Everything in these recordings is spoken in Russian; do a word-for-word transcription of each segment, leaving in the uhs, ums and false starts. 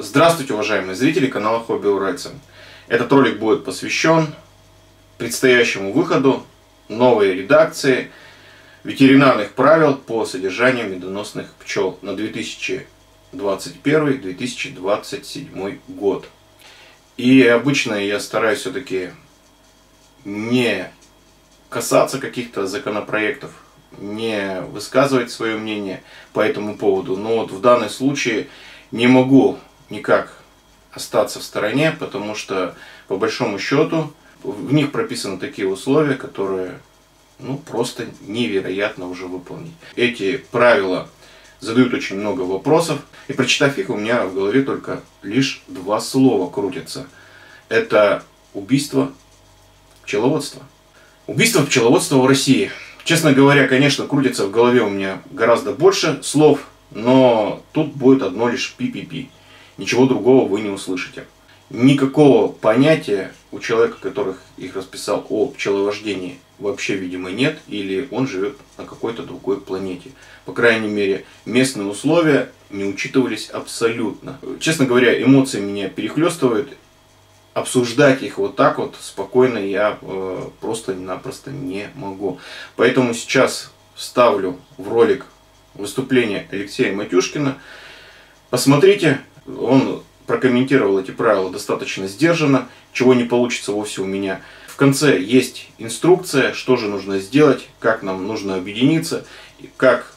Здравствуйте, уважаемые зрители канала Хобби Уральца. Этот ролик будет посвящен предстоящему выходу новой редакции ветеринарных правил по содержанию медоносных пчел на две тысячи двадцать первый — две тысячи двадцать седьмой год. И обычно я стараюсь все-таки не касаться каких-то законопроектов, не высказывать свое мнение по этому поводу. Но вот в данном случае не могу никак остаться в стороне, потому что, по большому счету, в них прописаны такие условия, которые ну, просто невероятно уже выполнить. Эти правила задают очень много вопросов, и, прочитав их, у меня в голове только лишь два слова крутятся. Это убийство пчеловодства. Убийство пчеловодства в России. Честно говоря, конечно, крутится в голове у меня гораздо больше слов, но тут будет одно лишь пи-пи-пи. Ничего другого вы не услышите. Никакого понятия у человека, которых их расписал, о пчеловождении вообще, видимо, нет. Или он живет на какой-то другой планете. По крайней мере, местные условия не учитывались абсолютно. Честно говоря, эмоции меня перехлестывают. Обсуждать их вот так вот спокойно я э, просто-напросто не могу. Поэтому сейчас вставлю в ролик выступление Алексея Матюшкина. Посмотрите. Он прокомментировал эти правила достаточно сдержанно, чего не получится вовсе у меня. В конце есть инструкция, что же нужно сделать, как нам нужно объединиться, как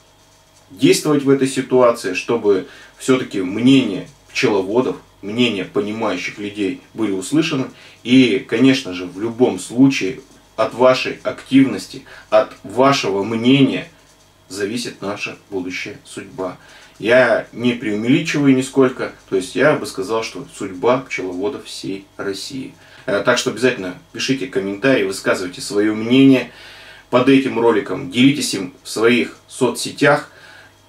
действовать в этой ситуации, чтобы все-таки мнение пчеловодов, мнение понимающих людей были услышаны. И, конечно же, в любом случае от вашей активности, от вашего мнения зависит наша будущая судьба. Я не преувеличиваю нисколько, то есть я бы сказал, что судьба пчеловодов всей России. Так что обязательно пишите комментарии, высказывайте свое мнение под этим роликом, делитесь им в своих соцсетях.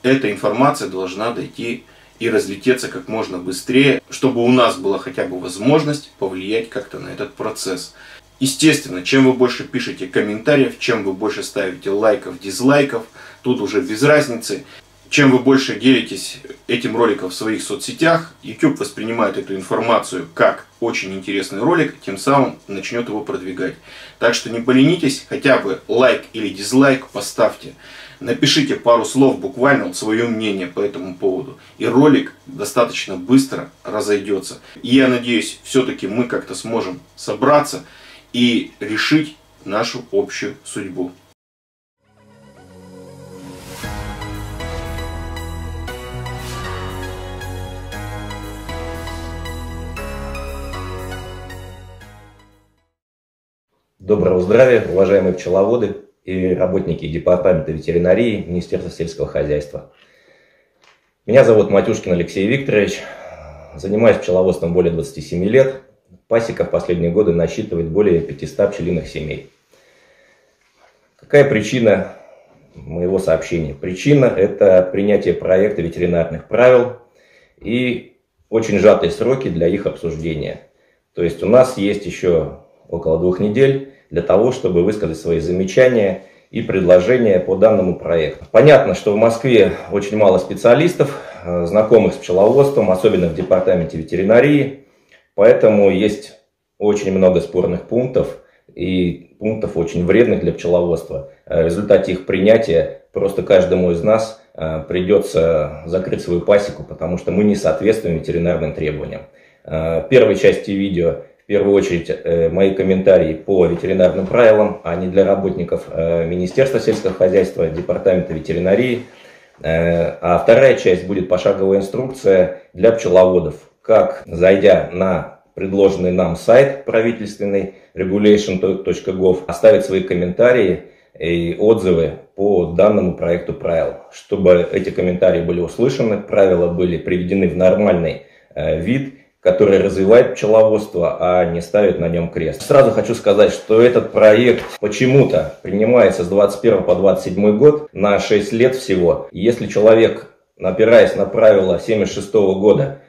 Эта информация должна дойти и разлететься как можно быстрее, чтобы у нас была хотя бы возможность повлиять как-то на этот процесс. Естественно, чем вы больше пишете комментариев, чем вы больше ставите лайков, дизлайков, тут уже без разницы. Чем вы больше делитесь этим роликом в своих соцсетях, YouTube воспринимает эту информацию как очень интересный ролик, тем самым начнет его продвигать. Так что не поленитесь, хотя бы лайк или дизлайк поставьте. Напишите пару слов буквально, вот, свое мнение по этому поводу. И ролик достаточно быстро разойдется. И я надеюсь, все-таки мы как-то сможем собраться и решить нашу общую судьбу. Доброго здравия, уважаемые пчеловоды и работники Департамента ветеринарии Министерства сельского хозяйства. Меня зовут Матюшкин Алексей Викторович, занимаюсь пчеловодством более двадцати семи лет. Пасека в последние годы насчитывает более пятисот пчелиных семей. Какая причина моего сообщения? Причина – это принятие проекта ветеринарных правил и очень сжатые сроки для их обсуждения. То есть у нас есть еще около двух недель для того, чтобы высказать свои замечания и предложения по данному проекту. Понятно, что в Москве очень мало специалистов, знакомых с пчеловодством, особенно в департаменте ветеринарии, поэтому есть очень много спорных пунктов и пунктов очень вредных для пчеловодства. В результате их принятия просто каждому из нас придется закрыть свою пасеку, потому что мы не соответствуем ветеринарным требованиям. В первой части видео в первую очередь мои комментарии по ветеринарным правилам, а не для работников Министерства сельского хозяйства, Департамента ветеринарии. А вторая часть будет пошаговая инструкция для пчеловодов, как, зайдя на предложенный нам сайт правительственный регуляйшн точка гов, оставить свои комментарии и отзывы по данному проекту правил, чтобы эти комментарии были услышаны, правила были приведены в нормальный вид, который развивает пчеловодство, а не ставит на нем крест. Сразу хочу сказать, что этот проект почему-то принимается с двадцать первого по двадцать седьмой год, на шесть лет всего. Если человек, опираясь на правила семьдесят шестого года,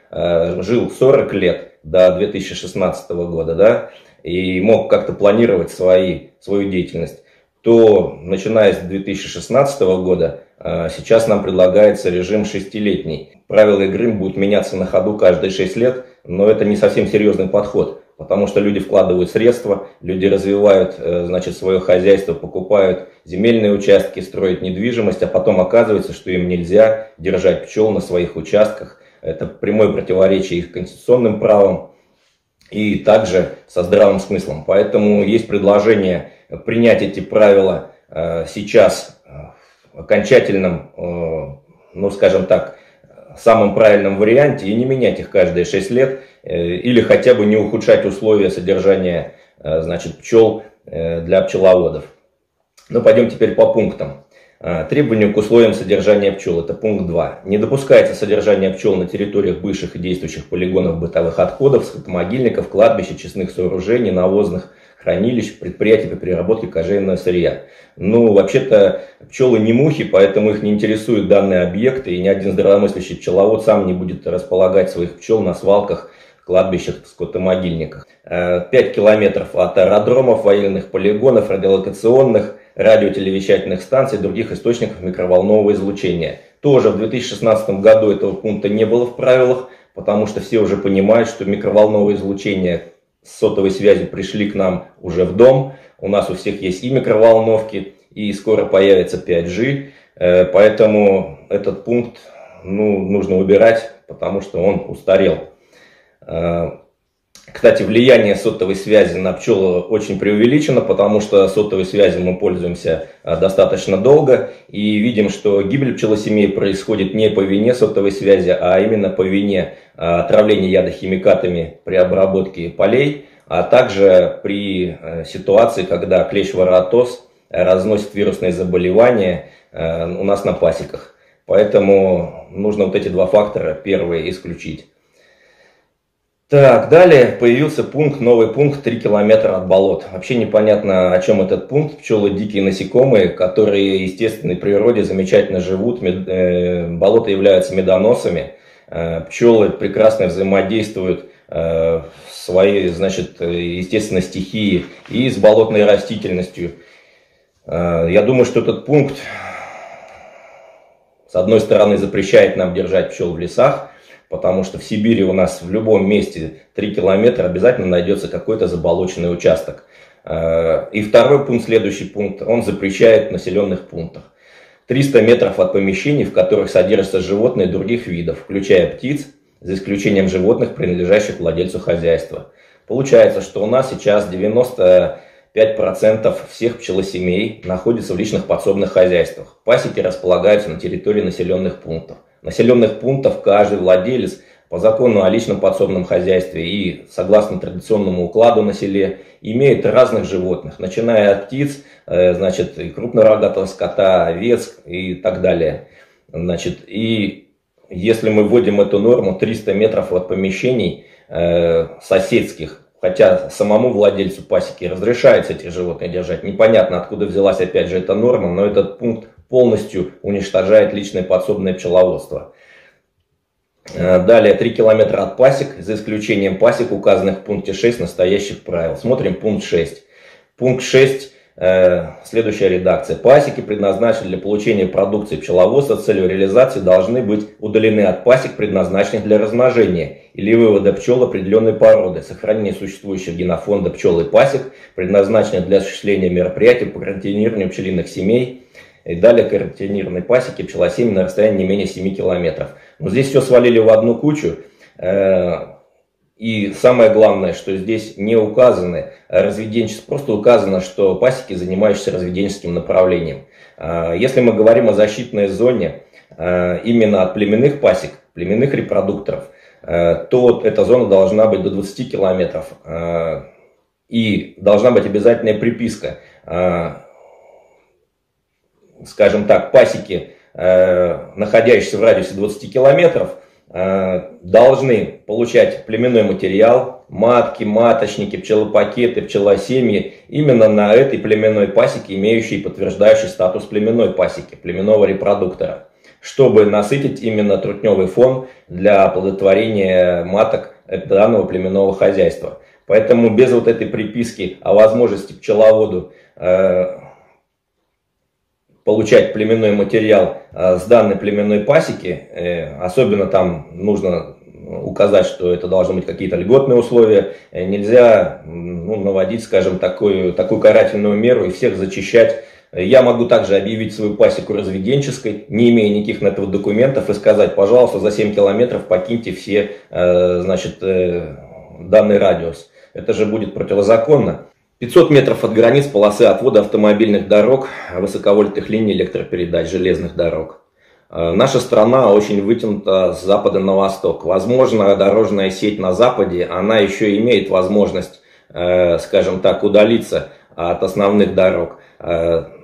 жил сорок лет до две тысячи шестнадцатого года, да, и мог как-то планировать свои, свою деятельность, то начиная с две тысячи шестнадцатого года Сейчас нам предлагается режим шестилетний. Правила игры будут меняться на ходу каждые шесть лет, но это не совсем серьезный подход, потому что люди вкладывают средства, люди развивают, значит, свое хозяйство, покупают земельные участки, строят недвижимость, а потом оказывается, что им нельзя держать пчел на своих участках. Это прямое противоречие их конституционным правам и также со здравым смыслом. Поэтому есть предложение принять эти правила сейчас окончательным, ну скажем так, самым правильном варианте и не менять их каждые шесть лет или хотя бы не ухудшать условия содержания, значит, пчел для пчеловодов. Ну пойдем теперь по пунктам. Требования к условиям содержания пчел, это пункт два. Не допускается содержание пчел на территориях бывших и действующих полигонов бытовых отходов, скотомогильников, кладбищ, очистных сооружений, навозных хранилищ, предприятий по переработке кожевенного сырья. Ну, вообще-то, пчелы не мухи, поэтому их не интересуют данные объекты, и ни один здравомыслящий пчеловод сам не будет располагать своих пчел на свалках, кладбищах, скотомогильниках. пять километров от аэродромов, военных полигонов, радиолокационных, радиотелевещательных станций, других источников микроволнового излучения. Тоже в две тысячи шестнадцатом году этого пункта не было в правилах, потому что все уже понимают, что микроволновое излучение с сотовой связью пришли к нам уже в дом. У нас у всех есть и микроволновки, и скоро появится пять джи. Поэтому этот пункт, ну, нужно убирать, потому что он устарел. Кстати, влияние сотовой связи на пчел очень преувеличено, потому что сотовой связью мы пользуемся достаточно долго и видим, что гибель пчелосемей происходит не по вине сотовой связи, а именно по вине отравления ядохимикатами при обработке полей, а также при ситуации, когда клещ-воротоз разносит вирусные заболевания у нас на пасеках. Поэтому нужно вот эти два фактора, первые, исключить. Так, далее появился пункт, новый пункт, три километра от болот. Вообще непонятно, о чем этот пункт. Пчелы дикие насекомые, которые естественной природе замечательно живут. Мед, э, болота являются медоносами. Э, пчелы прекрасно взаимодействуют э, в своей, значит, естественной стихии и с болотной растительностью. Э, я думаю, что этот пункт, с одной стороны, запрещает нам держать пчел в лесах, потому что в Сибири у нас в любом месте три километра обязательно найдется какой-то заболоченный участок. И второй пункт, следующий пункт, он запрещает в населенных пунктах. триста метров от помещений, в которых содержатся животные других видов, включая птиц, за исключением животных, принадлежащих владельцу хозяйства. Получается, что у нас сейчас девяносто пять процентов всех пчелосемей находятся в личных подсобных хозяйствах. Пасеки располагаются на территории населенных пунктов. Населенных пунктов каждый владелец по закону о личном подсобном хозяйстве и согласно традиционному укладу на селе имеет разных животных, начиная от птиц, значит, и крупнорогатого скота, овец и так далее. Значит, и если мы вводим эту норму триста метров от помещений э, соседских, хотя самому владельцу пасеки разрешается этих животных держать, непонятно, откуда взялась опять же эта норма, но этот пункт полностью уничтожает личное подсобное пчеловодство. Далее, три километра от пасек, за исключением пасек, указанных в пункте шесть настоящих правил. Смотрим пункт шесть. Пункт шесть, э, следующая редакция. Пасеки, предназначенные для получения продукции пчеловодства с целью реализации, должны быть удалены от пасек, предназначенных для размножения или вывода пчел определенной породы, сохранение существующего генофонда пчел и пасек, предназначенных для осуществления мероприятий по карантинированию пчелиных семей. И далее карантинированной пасеки пчелосемей на расстоянии не менее семи километров. Но здесь все свалили в одну кучу. И самое главное, что здесь не указаны разведенчество. Просто указано, что пасеки, занимающиеся разведенческим направлением. Если мы говорим о защитной зоне именно от племенных пасек, племенных репродукторов, то эта зона должна быть до двадцати километров. И должна быть обязательная приписка. Скажем так, пасеки, находящиеся в радиусе двадцати километров, должны получать племенной материал, матки, маточники, пчелопакеты, пчелосемьи, именно на этой племенной пасеке, имеющей подтверждающий статус племенной пасеки, племенного репродуктора, чтобы насытить именно трутневый фон для оплодотворения маток данного племенного хозяйства. Поэтому без вот этой приписки о возможности пчеловоду получать племенной материал с данной племенной пасеки. Особенно там нужно указать, что это должны быть какие-то льготные условия. Нельзя, ну, наводить, скажем, такую, такую карательную меру и всех зачищать. Я могу также объявить свою пасеку разведенческой, не имея никаких на этого документов, и сказать: пожалуйста, за семь километров покиньте все, значит, данный радиус. Это же будет противозаконно. пятьсот метров от границ полосы отвода автомобильных дорог, высоковольтных линий электропередач, железных дорог. Наша страна очень вытянута с запада на восток. Возможно, дорожная сеть на западе, она еще имеет возможность, скажем так, удалиться от основных дорог.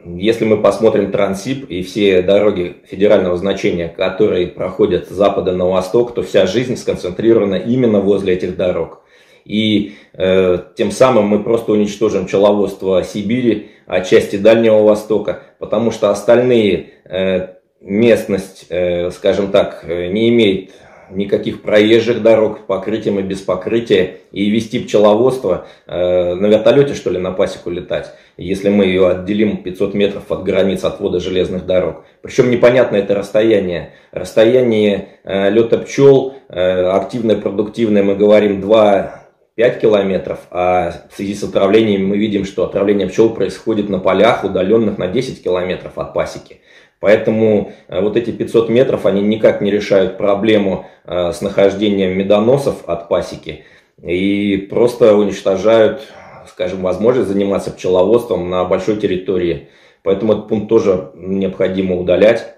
Если мы посмотрим Трансип и все дороги федерального значения, которые проходят с запада на восток, то вся жизнь сконцентрирована именно возле этих дорог. И э, тем самым мы просто уничтожим пчеловодство Сибири, отчасти Дальнего Востока, потому что остальные э, местность, э, скажем так, не имеет никаких проезжих дорог, покрытием и без покрытия. И вести пчеловодство, э, на вертолете, что ли, на пасеку летать, если мы ее отделим пятьсот метров от границ отвода железных дорог. Причем непонятно это расстояние. Расстояние э, лета пчел, э, активное, продуктивное, мы говорим два — пять километров, а в связи с отравлением мы видим, что отравление пчел происходит на полях, удаленных на десять километров от пасеки. Поэтому вот эти пятьсот метров, они никак не решают проблему с нахождением медоносов от пасеки и просто уничтожают, скажем, возможность заниматься пчеловодством на большой территории. Поэтому этот пункт тоже необходимо удалять.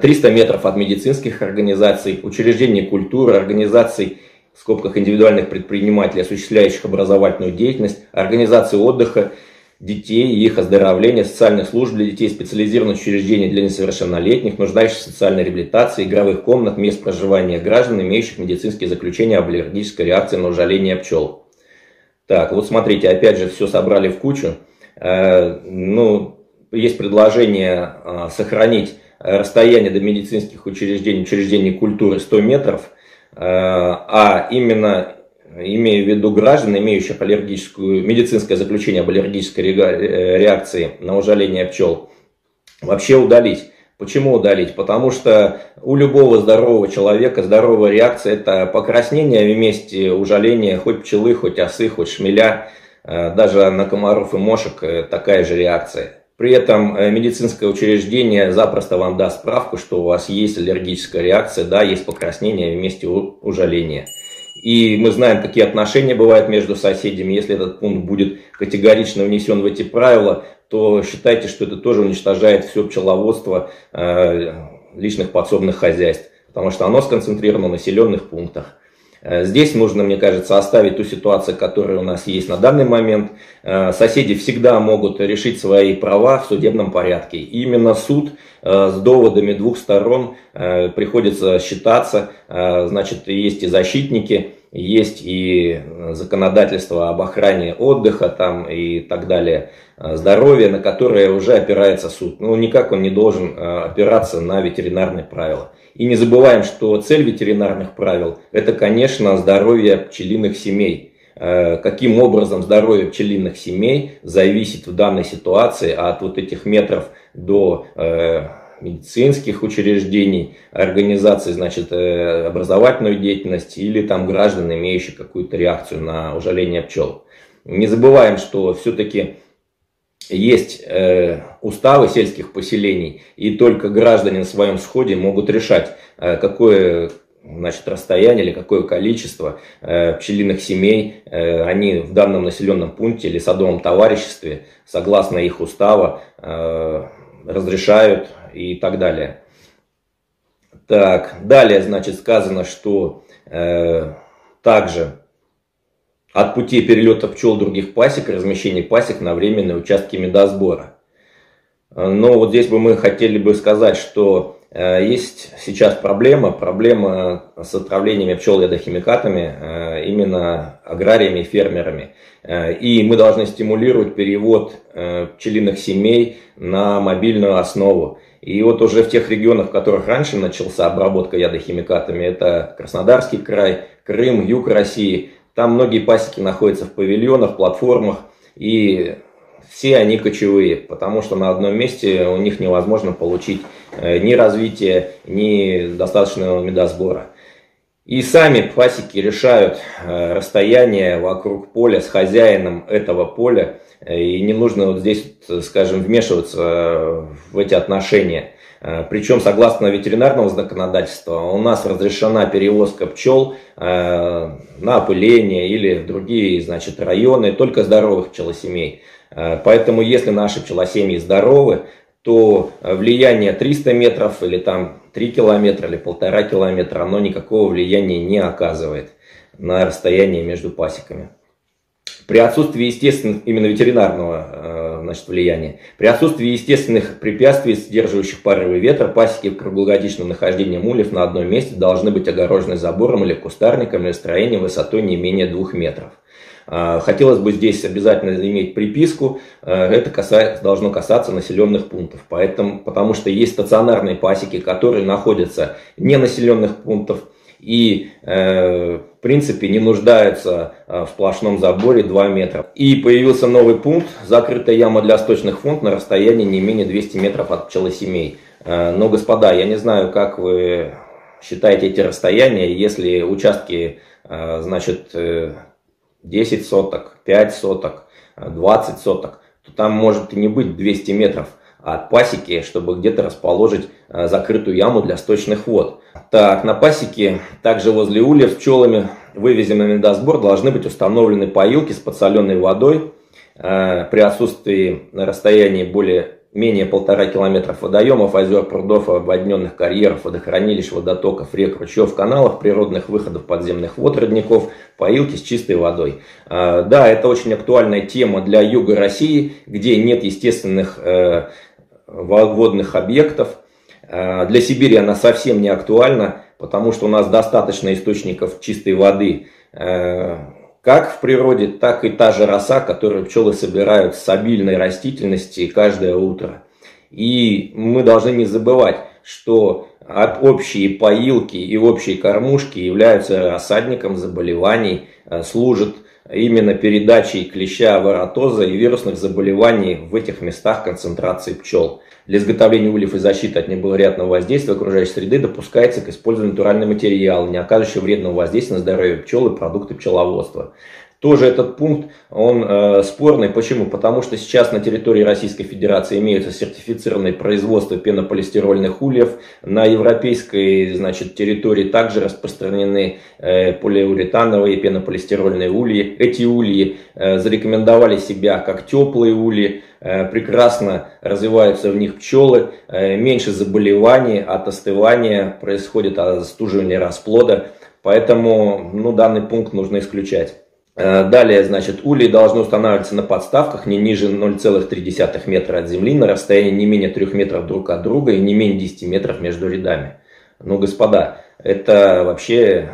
триста метров от медицинских организаций, учреждений культуры, организаций, в скобках, индивидуальных предпринимателей, осуществляющих образовательную деятельность, организации отдыха детей и их оздоровления, социальных служб для детей, специализированных учреждений для несовершеннолетних, нуждающихся в социальной реабилитации, игровых комнат, мест проживания граждан, имеющих медицинские заключения об аллергической реакции на ужаление пчел. Так, вот смотрите, опять же, все собрали в кучу. Ну, есть предложение сохранить расстояние до медицинских учреждений, учреждений культуры сто метров, а именно, имея в виду граждан, имеющих аллергическую, медицинское заключение об аллергической реакции на ужаление пчел, вообще удалить. Почему удалить? Потому что у любого здорового человека здоровая реакция – это покраснение вместе ужаления хоть пчелы, хоть осы, хоть шмеля, даже на комаров и мошек такая же реакция. При этом медицинское учреждение запросто вам даст справку, что у вас есть аллергическая реакция, да, есть покраснение вместе ужаления. И мы знаем, какие отношения бывают между соседями. Если этот пункт будет категорично внесен в эти правила, то считайте, что это тоже уничтожает все пчеловодство личных подсобных хозяйств, потому что оно сконцентрировано в населенных пунктах. Здесь нужно, мне кажется, оставить ту ситуацию, которая у нас есть на данный момент. Соседи всегда могут решить свои права в судебном порядке. Именно суд с доводами двух сторон приходится считаться. Значит, есть и защитники, есть и законодательство об охране отдыха там и так далее, здоровья, на которое уже опирается суд. Ну, никак он не должен опираться на ветеринарные правила. И не забываем, что цель ветеринарных правил – это, конечно, здоровье пчелиных семей. Каким образом здоровье пчелиных семей зависит в данной ситуации от вот этих метров до медицинских учреждений, организаций, значит, образовательную деятельность или там граждан, имеющих какую-то реакцию на ужаление пчел. Не забываем, что все-таки есть э, уставы сельских поселений, и только граждане на своем сходе могут решать, э, какое, значит, расстояние или какое количество э, пчелиных семей э, они в данном населенном пункте или садовом товариществе, согласно их устава, э, разрешают и так далее. Так, далее, значит, сказано, что э, также... от путей перелета пчел других пасек, размещение пасек на временные участки медосбора. Но вот здесь бы мы хотели бы сказать, что есть сейчас проблема, проблема с отравлениями пчел ядохимикатами, именно аграриями и фермерами. И мы должны стимулировать перевод пчелиных семей на мобильную основу. И вот уже в тех регионах, в которых раньше начался обработка ядохимикатами, это Краснодарский край, Крым, юг России, там многие пасеки находятся в павильонах, платформах, и все они кочевые, потому что на одном месте у них невозможно получить ни развития, ни достаточного медосбора. И сами пасеки решают расстояние вокруг поля с хозяином этого поля, и не нужно вот здесь, скажем, вмешиваться в эти отношения. Причем, согласно ветеринарного законодательства, у нас разрешена перевозка пчел на опыление или в другие, значит, районы только здоровых пчелосемей. Поэтому, если наши пчелосемьи здоровы, то влияние триста метров или там три километра или полтора километра, оно никакого влияния не оказывает на расстояние между пасеками. При отсутствии естественных, именно ветеринарного, значит, влияния, при отсутствии естественных препятствий, сдерживающих порывы ветра, пасеки в круглогодичном нахождении мулев на одном месте должны быть огорожены забором или кустарником или строением высотой не менее двух метров. Хотелось бы здесь обязательно иметь приписку, это касается, должно касаться населенных пунктов, поэтому, потому что есть стационарные пасеки, которые находятся не населенных пунктов и э, в принципе не нуждаются в сплошном заборе два метра. И появился новый пункт, закрытая яма для сточных фонд на расстоянии не менее двухсот метров от пчелосемей. Э, но, господа, я не знаю, как вы считаете эти расстояния, если участки, э, значит, э, десять соток, пять соток, двадцать соток, то там может и не быть двухсот метров от пасеки, чтобы где-то расположить закрытую яму для сточных вод. Так, на пасеке, также возле ульев, с пчелами, вывезенными на медосбор, должны быть установлены поилки с подсоленной водой. При отсутствии на расстоянии более, менее полтора километров водоемов, озер, прудов, обводненных карьеров, водохранилищ, водотоков, рек, ручьев, каналов, природных выходов подземных вод, родников, поилки с чистой водой. Да, это очень актуальная тема для юга России, где нет естественных водных объектов. Для Сибири она совсем не актуальна, потому что у нас достаточно источников чистой воды, как в природе, так и та же роса, которую пчелы собирают с обильной растительности каждое утро. И мы должны не забывать, что общие поилки и общие кормушки являются рассадником заболеваний, служат именно передачей клеща, воротоза и вирусных заболеваний в этих местах концентрации пчел. Для изготовления ульев и защиты от неблагоприятного воздействия окружающей среды допускается к использованию натуральный материал, не оказывающий вредного воздействия на здоровье пчел и продукты пчеловодства. Тоже этот пункт, он э, спорный. Почему? Потому что сейчас на территории Российской Федерации имеются сертифицированные производства пенополистирольных ульев. На европейской, значит, территории также распространены э, полиуретановые пенополистирольные ульи. Эти ульи э, зарекомендовали себя как теплые ульи. Э, прекрасно развиваются в них пчелы. Э, меньше заболеваний от остывания происходит, от остуживания расплода. Поэтому, ну, данный пункт нужно исключать. Далее, значит, улей должны устанавливаться на подставках не ниже ноль целых три десятых метра от земли, на расстоянии не менее трёх метров друг от друга и не менее десяти метров между рядами. Ну, господа, это вообще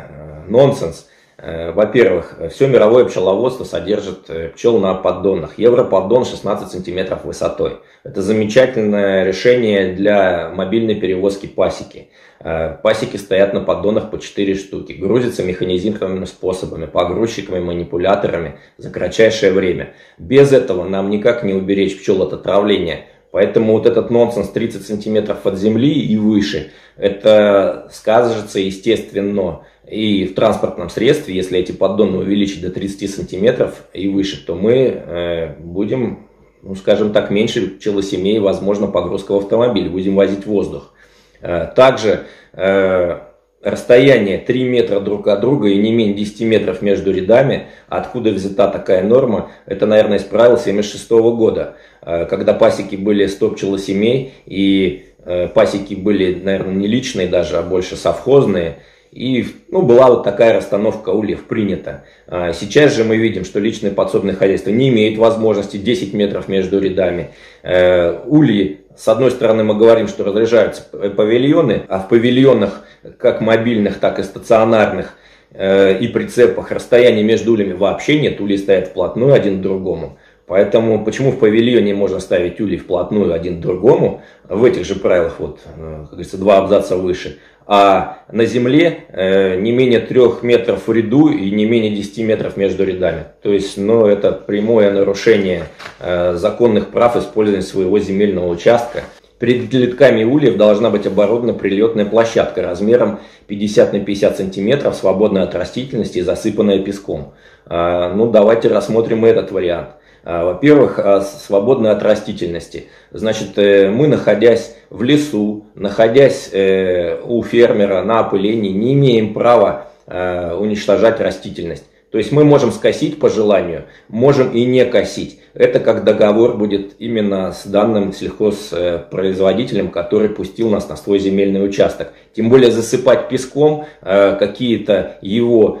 нонсенс. Во-первых, все мировое пчеловодство содержит пчел на поддонах. Европоддон шестнадцать сантиметров высотой. Это замечательное решение для мобильной перевозки пасеки. Пасеки стоят на поддонах по четыре штуки. Грузятся механизированными способами, погрузчиками, манипуляторами за кратчайшее время. Без этого нам никак не уберечь пчел от отравления. Поэтому вот этот нонсенс тридцать сантиметров от земли и выше, это скажется естественно. И в транспортном средстве, если эти поддоны увеличить до тридцати сантиметров и выше, то мы э, будем, ну, скажем так, меньше пчелосемей, возможно, погрузка в автомобиль, будем возить воздух. Э, также э, расстояние три метра друг от друга и не менее десяти метров между рядами, откуда взята такая норма, это, наверное, из правил тысяча девятьсот семьдесят шестого года, э, когда пасеки были сто пчелосемей, и э, пасеки были, наверное, не личные даже, а больше совхозные. И, ну, была вот такая расстановка ульев принята. Сейчас же мы видим, что личное подсобное хозяйство не имеет возможности десяти метров между рядами. Ульи, с одной стороны, мы говорим, что разряжаются павильоны, а в павильонах, как мобильных, так и стационарных и прицепах, расстояние между ульями вообще нет. Ульи стоят вплотную один к другому. Поэтому почему в павильоне можно ставить улей вплотную один к другому, в этих же правилах, вот, как говорится, два абзаца выше, а на земле э, не менее трёх метров в ряду и не менее десяти метров между рядами. То есть, ну, это прямое нарушение э, законных прав использования своего земельного участка. Перед летками ульев должна быть оборудована прилетная площадка размером пятьдесят на пятьдесят сантиметров, свободная от растительности и засыпанная песком. Э, ну, давайте рассмотрим этот вариант. Во-первых, свободны от растительности. Значит, мы, находясь в лесу, находясь у фермера на опылении, не имеем права уничтожать растительность. То есть мы можем скосить по желанию, можем и не косить. Это как договор будет именно с данным сельхозпроизводителем, который пустил нас на свой земельный участок. Тем более засыпать песком какие-то его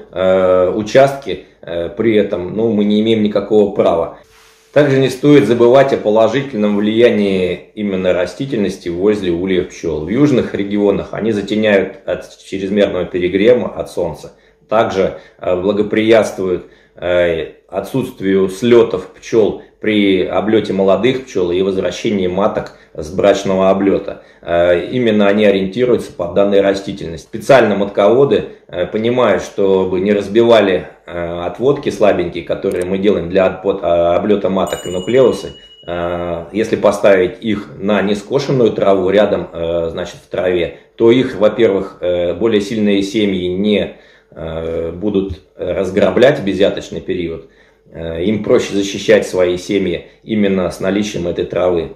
участки при этом, ну, мы не имеем никакого права. Также не стоит забывать о положительном влиянии именно растительности возле ульев пчел. В южных регионах они затеняют от чрезмерного перегрева от солнца. Также благоприятствуют отсутствию слетов пчел при облете молодых пчел и возвращении маток с брачного облета. Именно они ориентируются по данной растительности. Специально матководы понимают, чтобы не разбивали отводки слабенькие, которые мы делаем для облета маток и нуклеусы. Если поставить их на нескошенную траву рядом, значит, в траве, то их, во-первых, более сильные семьи не будут разграблять в безъяточный период. Им проще защищать свои семьи именно с наличием этой травы.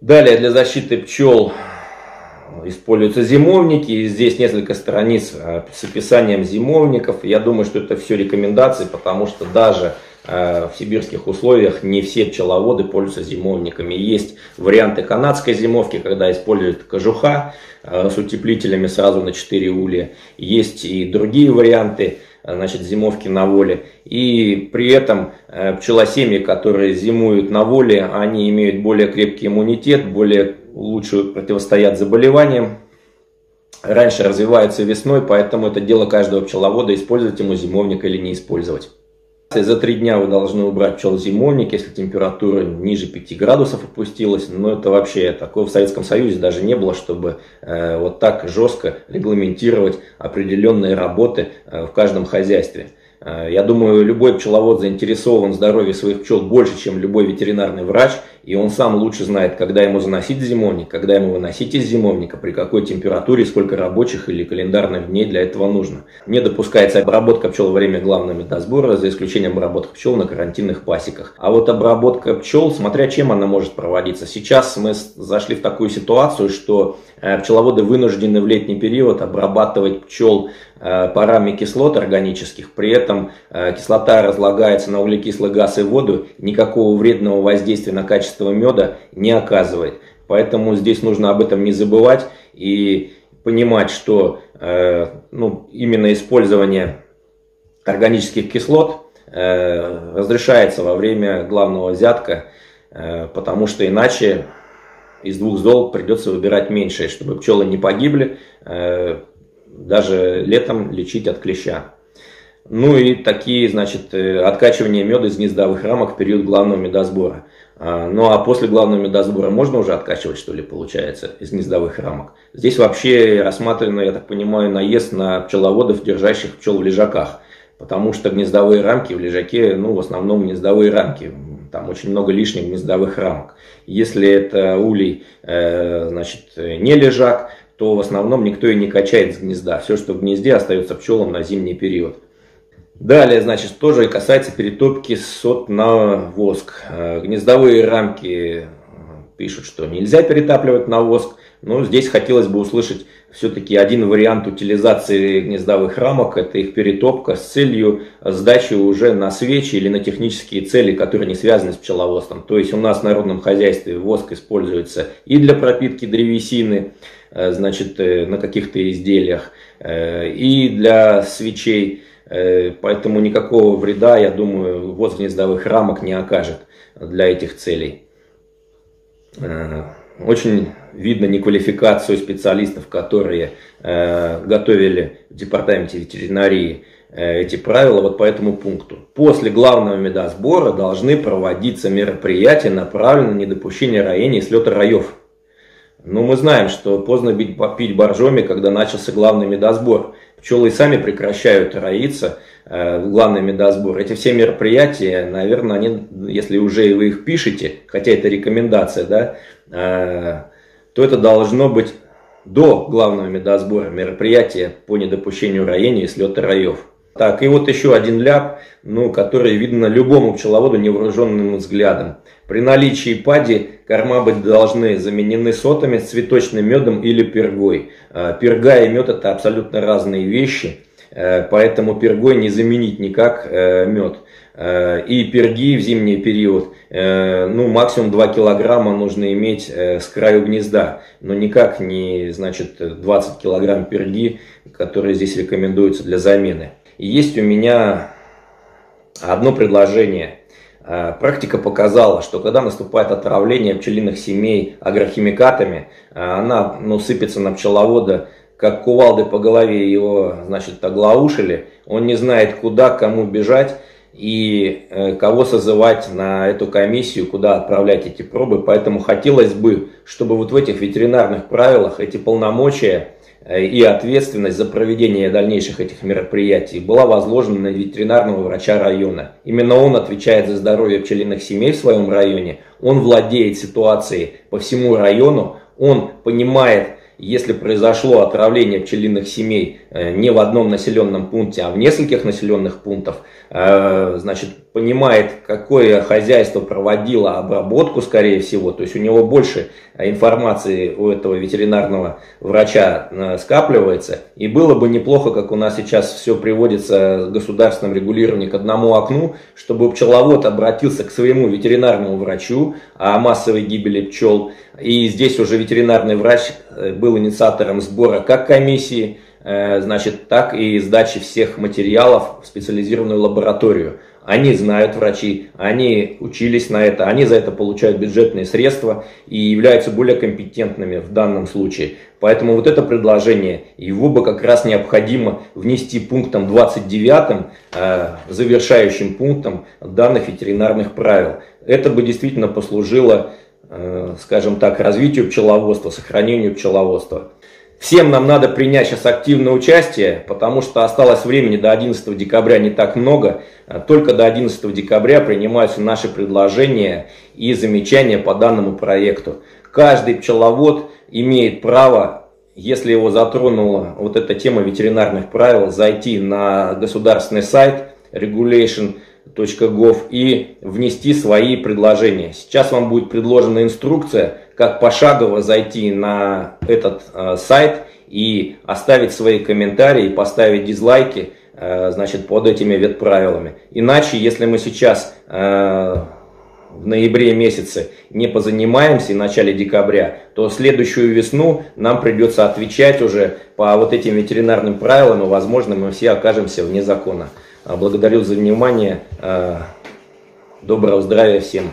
Далее для защиты пчел используются зимовники. Здесь несколько страниц с описанием зимовников. Я думаю, что это все рекомендации, потому что даже в сибирских условиях не все пчеловоды пользуются зимовниками. Есть варианты канадской зимовки, когда используют кожуха с утеплителями сразу на четыре улья. Есть и другие варианты, значит, зимовки на воле. И при этом пчелосемьи, которые зимуют на воле, они имеют более крепкий иммунитет, более лучше противостоят заболеваниям. Раньше развиваются весной, поэтому это дело каждого пчеловода, использовать ему зимовник или не использовать. За три дня вы должны убрать пчел-зимовник, если температура ниже пяти градусов опустилась. Но это вообще такое в Советском Союзе даже не было, чтобы э, вот так жестко регламентировать определенные работы э, в каждом хозяйстве. Э, я думаю, любой пчеловод заинтересован в здоровье своих пчел больше, чем любой ветеринарный врач. И он сам лучше знает, когда ему заносить зимовник, когда ему выносить из зимовника, при какой температуре, сколько рабочих или календарных дней для этого нужно. Не допускается обработка пчел во время главного медосбора, за исключением обработки пчел на карантинных пасеках. А вот обработка пчел, смотря чем она может проводиться. Сейчас мы зашли в такую ситуацию, что пчеловоды вынуждены в летний период обрабатывать пчел парами кислот органических. При этом кислота разлагается на углекислый газ и воду, никакого вредного воздействия на качество меда не оказывает. Поэтому здесь нужно об этом не забывать и понимать, что э, ну, именно использование органических кислот э, разрешается во время главного взятка, э, потому что иначе из двух зол придется выбирать меньшее, чтобы пчелы не погибли, э, даже летом лечить от клеща. Ну и такие, значит, откачивание меда из гнездовых рамок в период главного медосбора. Ну а после главного медосбора можно уже откачивать, что ли, получается, из гнездовых рамок? Здесь вообще рассмотрено, я так понимаю, наезд на пчеловодов, держащих пчел в лежаках. Потому что гнездовые рамки в лежаке, ну, в основном гнездовые рамки. Там очень много лишних гнездовых рамок. Если это улей, значит, не лежак, то в основном никто и не качает с гнезда. Все, что в гнезде, остается пчелам на зимний период. Далее, значит, тоже касается перетопки сот на воск. Гнездовые рамки пишут, что нельзя перетапливать на воск. Но здесь хотелось бы услышать все-таки один вариант утилизации гнездовых рамок. Это их перетопка с целью сдачи уже на свечи или на технические цели, которые не связаны с пчеловодством. То есть у нас в народном хозяйстве воск используется и для пропитки древесины, значит, на каких-то изделиях, и для свечей. Поэтому никакого вреда, я думаю, воск гнездовых рамок не окажет для этих целей. Очень видно неквалификацию специалистов, которые готовили в департаменте ветеринарии эти правила вот по этому пункту. После главного медосбора должны проводиться мероприятия, направленные на недопущение роения и слета роев. Но мы знаем, что поздно бить, пить боржоми, когда начался главный медосбор. Пчелы и сами прекращают роиться, э, главный медосбор. Эти все мероприятия, наверное, они, если уже вы их пишете, хотя это рекомендация, да, э, то это должно быть до главного медосбора мероприятие по недопущению роения и слета роев. Так, и вот еще один ляп, ну, который видно любому пчеловоду невооруженным взглядом. При наличии пади корма быть должны заменены сотами с цветочным медом или пергой. Перга и мед — это абсолютно разные вещи, поэтому пергой не заменить никак мед. И перги в зимний период, ну, максимум два килограмма нужно иметь с краю гнезда, но никак не, значит, двадцать килограмм перги, которые здесь рекомендуются для замены. И есть у меня одно предложение. Практика показала, что когда наступает отравление пчелиных семей агрохимикатами, она, ну, сыпется на пчеловода, как кувалды по голове его, значит, оглаушили. Он не знает, куда, кому бежать и кого созывать на эту комиссию, куда отправлять эти пробы. Поэтому хотелось бы, чтобы вот в этих ветеринарных правилах эти полномочия и ответственность за проведение дальнейших этих мероприятий была возложена на ветеринарного врача района. Именно он отвечает за здоровье пчелиных семей в своем районе, он владеет ситуацией по всему району, он понимает, если произошло отравление пчелиных семей не в одном населенном пункте, а в нескольких населенных пунктах, значит, понимает, какое хозяйство проводило обработку, скорее всего, то есть у него больше информации у этого ветеринарного врача скапливается, и было бы неплохо, как у нас сейчас все приводится в государственном регулировании к одному окну, чтобы пчеловод обратился к своему ветеринарному врачу о массовой гибели пчел, и здесь уже ветеринарный врач был инициатором сбора как комиссии, значит, так и сдачи всех материалов в специализированную лабораторию. Они знают, врачи, они учились на это, они за это получают бюджетные средства и являются более компетентными в данном случае. Поэтому вот это предложение, его бы как раз необходимо внести пунктом двадцать девятым, завершающим пунктом данных ветеринарных правил. Это бы действительно послужило, скажем так, развитию пчеловодства, сохранению пчеловодства. Всем нам надо принять сейчас активное участие, потому что осталось времени до одиннадцатого декабря не так много. Только до одиннадцатого декабря принимаются наши предложения и замечания по данному проекту. Каждый пчеловод имеет право, если его затронула вот эта тема ветеринарных правил, зайти на государственный сайт регулейшн точка гов и внести свои предложения. Сейчас вам будет предложена инструкция, как пошагово зайти на этот э, сайт и оставить свои комментарии, поставить дизлайки, э, значит, под этими ветправилами. Иначе, если мы сейчас э, в ноябре месяце не позанимаемся и в начале декабря, то следующую весну нам придется отвечать уже по вот этим ветеринарным правилам, и, возможно, мы все окажемся вне закона. Благодарю за внимание. Доброго здравия всем.